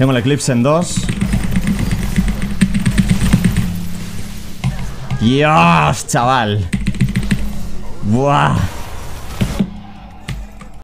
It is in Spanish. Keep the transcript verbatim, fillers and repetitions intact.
Tengo el Eclipse en dos. Dios, chaval. Buah.